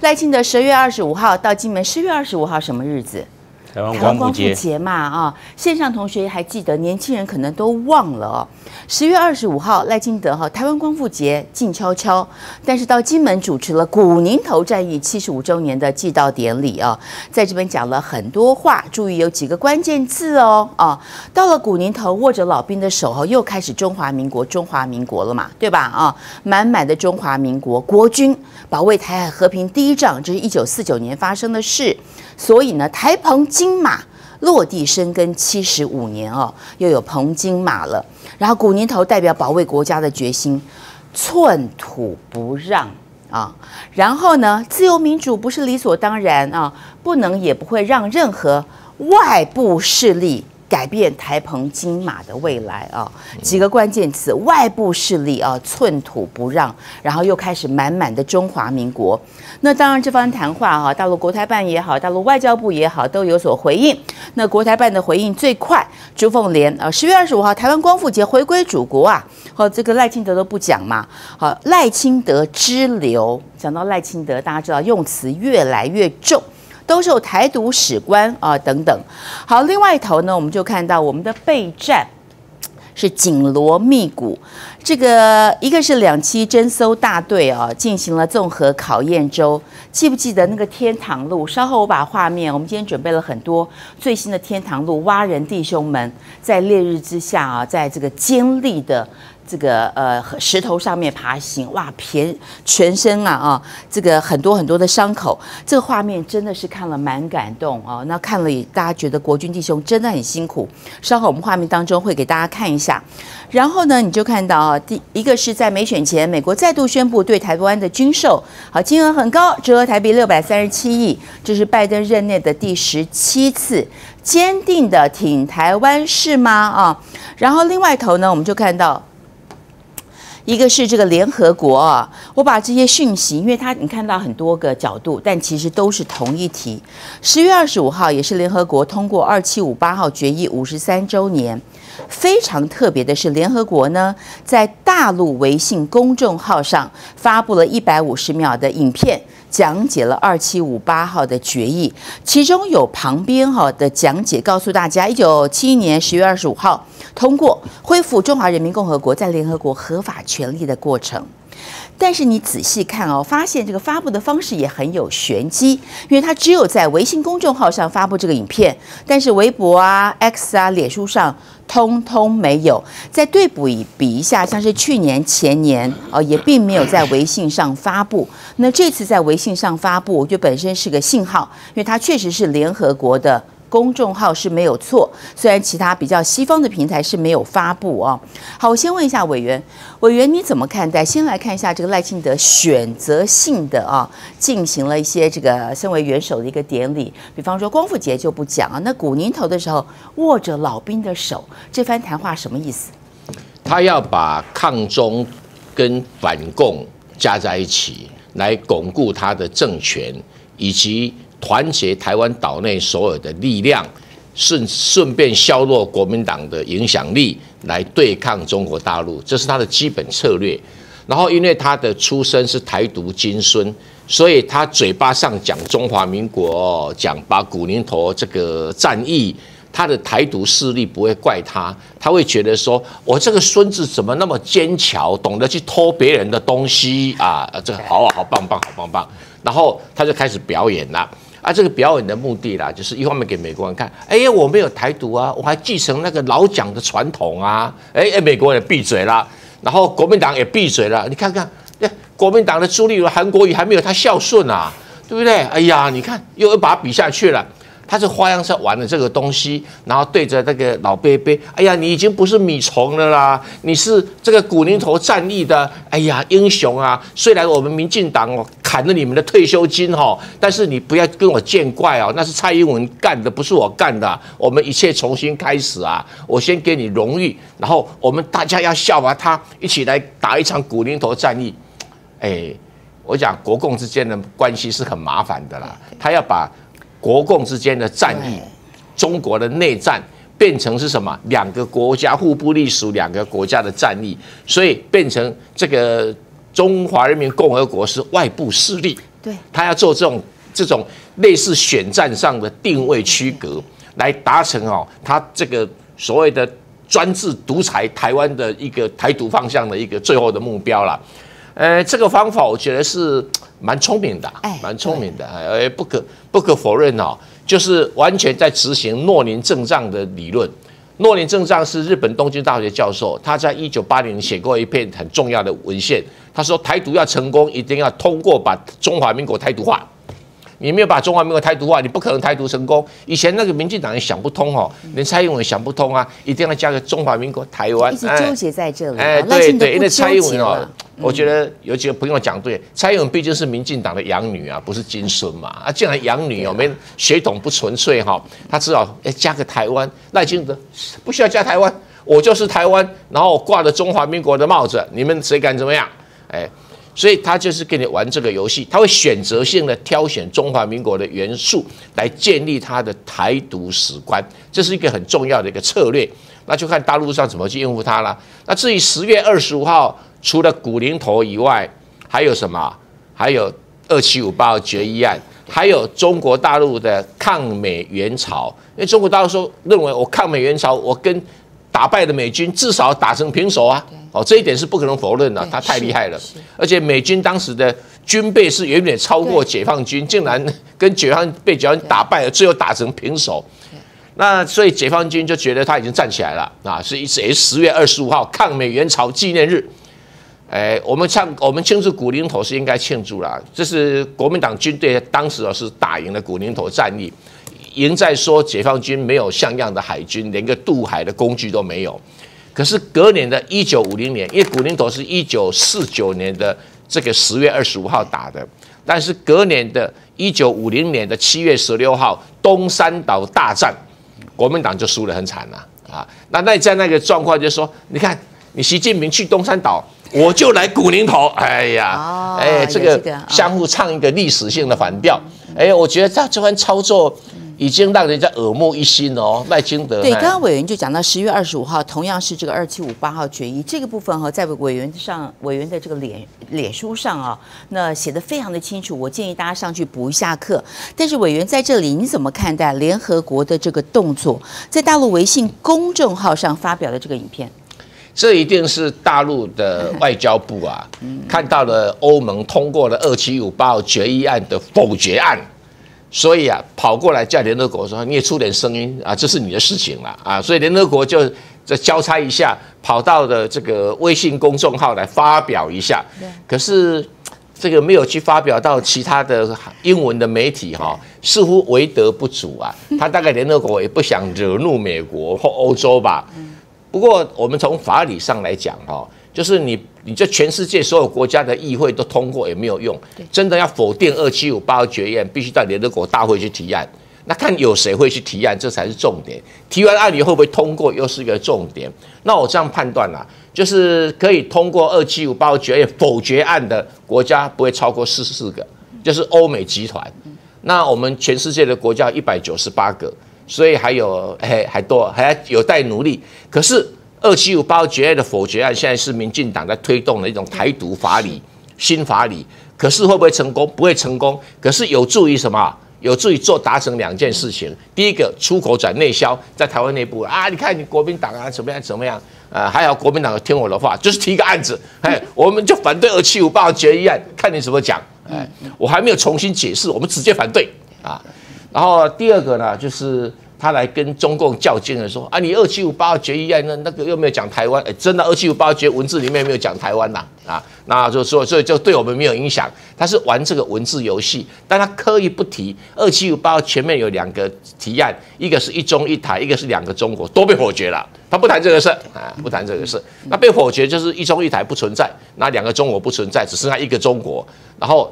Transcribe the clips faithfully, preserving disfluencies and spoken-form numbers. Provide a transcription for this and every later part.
赖清德十月二十五号到金门，十月二十五号什么日子？ 台湾光复节嘛啊，线上同学还记得，年轻人可能都忘了哦。十月二十五号，赖清德哈、哦、台湾光复节静悄悄，但是到金门主持了古宁头战役七十五周年的祭悼典礼啊、哦，在这边讲了很多话，注意有几个关键字哦啊、哦。到了古宁头，握着老兵的手哈、哦，又开始中华民国中华民国了嘛，对吧啊？满满的中华民国国军保卫台海和平第一仗，这是一九四九年发生的事，所以呢，台澎。 金马落地生根七十五年哦，又有澎金马了。然后古宁头代表保卫国家的决心，寸土不让啊。然后呢，自由民主不是理所当然啊，不能也不会让任何外部势力改变台澎金马的未来啊。几个关键词：外部势力啊，寸土不让，然后又开始满满的中华民国。 那当然，这番谈话哈、啊，大陆国台办也好，大陆外交部也好，都有所回应。那国台办的回应最快，朱凤莲啊，十月二十五号台湾光复节回归祖国啊，好、哦，这个赖清德都不讲嘛，好、哦，赖清德之流，讲到赖清德，大家知道用词越来越重，都是有台独史观啊等等。好，另外一头呢，我们就看到我们的备战。 是紧锣密鼓，这个一个是两栖侦搜大队啊，进行了综合考验周。记不记得那个天堂路？稍后我把画面，我们今天准备了很多最新的天堂路蛙人弟兄们，在烈日之下啊，在这个尖利的这个呃石头上面爬行，哇，全全身啊啊，这个很多很多的伤口，这个画面真的是看了蛮感动啊。那看了也大家觉得国军弟兄真的很辛苦。稍后我们画面当中会给大家看一下。 下，然后呢，你就看到啊，第一个是在美选前，美国再度宣布对台湾的军售，好，金额很高，折合台币六百三十七亿，这是拜登任内的第十七次，坚定的挺台湾是吗？啊，然后另外头呢，我们就看到。 一个是这个联合国啊，我把这些讯息，因为它你看到很多个角度，但其实都是同一题。十月二十五号也是联合国通过二七五八号决议五十三周年。非常特别的是，联合国呢在大陆微信公众号上发布了一百五十秒的影片，讲解了二七五八号的决议，其中有旁边哈的讲解，告诉大家一九七一年十月二十五号通过恢复中华人民共和国在联合国合法权。 权利的过程，但是你仔细看哦，发现这个发布的方式也很有玄机，因为它只有在微信公众号上发布这个影片，但是微博啊、X 啊、脸书上通通没有。再对比比一下，像是去年、前年哦，也并没有在微信上发布。那这次在微信上发布，我觉得本身是个信号，因为它确实是联合国的。 公众号是没有错，虽然其他比较西方的平台是没有发布啊、哦。好，我先问一下委员，委员你怎么看待？先来看一下这个赖清德选择性的啊，进行了一些这个身为元首的一个典礼，比方说光复节就不讲啊，那古宁头的时候握着老兵的手，这番谈话什么意思？他要把抗中跟反共加在一起，来巩固他的政权以及。 团结台湾岛内所有的力量，顺顺便削弱国民党的影响力，来对抗中国大陆，这是他的基本策略。然后，因为他的出身是台独金孙，所以他嘴巴上讲中华民国，讲把古宁头这个战役，他的台独势力不会怪他，他会觉得说，我这个孙子怎么那么坚强，懂得去偷别人的东西啊？这个好啊，好棒棒，好棒棒。然后他就开始表演了。 啊，这个表演的目的啦，就是一方面给美国人看，哎、欸，我没有台独啊，我还继承那个老蒋的传统啊，哎、欸欸，美国人闭嘴啦，然后国民党也闭嘴了，你看看，欸、国民党的朱立伦、韩国瑜还没有他孝顺啊，对不对？哎呀，你看又把他比下去了，他这花样是玩了这个东西，然后对着那个老伯伯，哎呀，你已经不是米虫了啦，你是这个古宁头战役的，哎呀，英雄啊，虽然我们民进党哦。 砍了你们的退休金哦，但是你不要跟我见怪哦，那是蔡英文干的，不是我干的、啊。我们一切重新开始啊！我先给你荣誉，然后我们大家要效法他，一起来打一场古宁头战役。哎，我讲国共之间的关系是很麻烦的啦，他要把国共之间的战役、中国的内战变成是什么？两个国家互不隶属，两个国家的战役，所以变成这个。 中华人民共和国是外部势力，对，他要做这种这种类似选战上的定位区隔，来达成哦，他这个所谓的专制独裁台湾的一个台独方向的一个最后的目标啦。呃，这个方法我觉得是蛮聪明的、啊，哎，蛮聪明的，哎，不可不可否认哦，就是完全在执行诺林正藏的理论。诺林正藏是日本东京大学教授，他在一九八零年写过一篇很重要的文献，他说台独要成功，一定要通过把中华民国台独化。你没有把中华民国台独化，你不可能台独成功。以前那个民进党也想不通哦，连蔡英文也想不通啊，一定要加个中华民国台湾，一直纠结在这里。哎，对对，因为蔡英文哦，我觉得有几个朋友讲对，蔡英文毕竟是民进党的养女啊，不是金孙嘛啊，既然养女哦，没血统不纯粹哈、哦，他只好哎加个台湾，赖清德不需要加台湾，我就是台湾，然后挂着中华民国的帽子，你们谁敢怎么样？哎。所以他就是跟你玩这个游戏，他会选择性的挑选中华民国的元素来建立他的台独史观，这是一个很重要的一个策略。那就看大陆上怎么去应付他啦。那至于十月二十五号，除了古宁头以外，还有什么？还有二七五八决议案，还有中国大陆的抗美援朝。因为中国大陆说认为我抗美援朝，我跟打败的美军至少打成平手啊。哦，这一点是不可能否认的、啊，他太厉害了。而且美军当时的军备是远远超过解放军，竟然跟解放被解放军打败了，最后打成平手。那所以解放军就觉得他已经站起来了啊！是一直十月二十五号抗美援朝纪念日，哎，我们唱我们庆祝古宁头是应该庆祝啦。这是国民党军队当时是打赢了古宁头战役，赢在说解放军没有像样的海军，连个渡海的工具都没有。可是隔年的一九五零年，因为古宁头是一九四九年的这个十月二十五号打的，但是隔年的一九五零年的七月十六号东山岛大战，国民党就输得很惨了啊！那那在那个状况就是说，你看你习近平去东山岛，我就来古宁头，哎呀，哎，这个相互唱一个历史性的反调，哎，我觉得他这番操作。已经让人家耳目一新哦，赖清德。对，刚刚委员就讲到十月二十五号，同样是这个二七五八号决议这个部分哈，在委员上委员的这个脸脸书上啊，那写得非常的清楚。我建议大家上去补一下课。但是委员在这里你怎么看待联合国的这个动作？在大陆微信公众号上发表的这个影片，这一定是大陆的外交部啊，看到了欧盟通过了二七五八号决议案的否决案。所以啊，跑过来叫联合国说，你也出点声音啊，这是你的事情了啊。所以联合国就再交叉一下，跑到的这个微信公众号来发表一下。可是这个没有去发表到其他的英文的媒体哈、哦，似乎为德不足啊。他大概联合国也不想惹怒美国或欧洲吧。不过我们从法理上来讲哈、哦，就是你。你这全世界所有国家的议会都通过也没有用，真的要否定二七五八号决议案，必须到联合国大会去提案。那看有谁会去提案，这才是重点。提完案你会不会通过，又是一个重点。那我这样判断啦、啊，就是可以通过二七五八号决议否决案的国家不会超过四十四个，就是欧美集团。那我们全世界的国家一百九十八个，所以还有还还多还有待努力。可是。二七五八号决议的否决案，现在是民进党在推动的一种台独法理、新法理，可是会不会成功？不会成功，可是有助于什么？有助于做达成两件事情。第一个，出口转内销，在台湾内部啊，你看你国民党啊，怎么样怎么样？呃，还好国民党听我的话，就是提个案子，哎，我们就反对二七五八号决议案，看你怎么讲。哎，我还没有重新解释，我们直接反对啊。然后第二个呢，就是。他来跟中共较劲的说啊，你二七五八号决议案那那个又没有讲台湾，哎，真的二七五八号决文字里面没有讲台湾呐啊，那就说所以就对我们没有影响。他是玩这个文字游戏，但他刻意不提二七五八号前面有两个提案，一个是一中一台，一个是两个中国，都被否决了。他不谈这个事啊，不谈这个事。那被否决就是一中一台不存在，那两个中国不存在，只剩下一个中国，然后。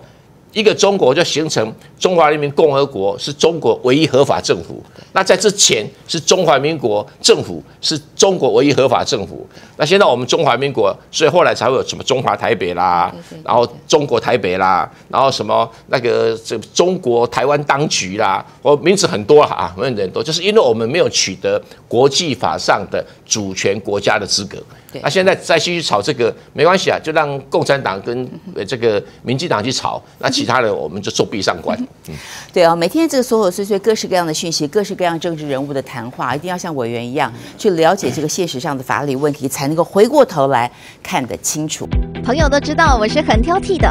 一个中国就形成中华人民共和国是中国唯一合法政府，那在之前是中华民国政府是中国唯一合法政府，那现在我们中华民国，所以后来才会有什么中华台北啦，然后中国台北啦，然后什么那个中国台湾当局啦，我名字很多啊，名字很多，就是因为我们没有取得国际法上的主权国家的资格。那、啊、现在再继续炒这个没关系啊，就让共产党跟这个民进党去炒，那其他的我们就作壁上观。嗯、对啊、哦，每天这个琐琐碎碎、各式各样的讯息、各式各样政治人物的谈话，一定要像委员一样去了解这个现实上的法理问题，才能够回过头来看得清楚。朋友都知道我是很挑剔的，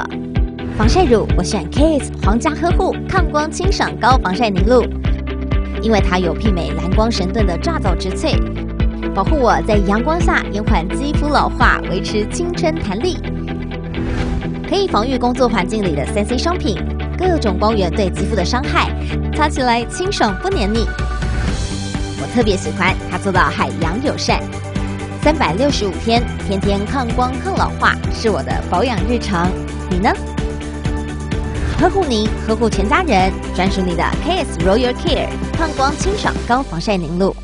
防晒乳我选 K S 皇家呵护抗光清爽高防晒凝露，因为它有媲美蓝光神盾的抓藻植萃。 保护我在阳光下延缓肌肤老化，维持青春弹力，可以防御工作环境里的三 C 商品、各种光源对肌肤的伤害，擦起来清爽不黏腻。我特别喜欢它做到海洋友善，三百六十五天，天天抗光抗老化，是我的保养日常。你呢？呵护您，呵护全家人，专属你的 K S Royal Care 抗光清爽高防晒凝露。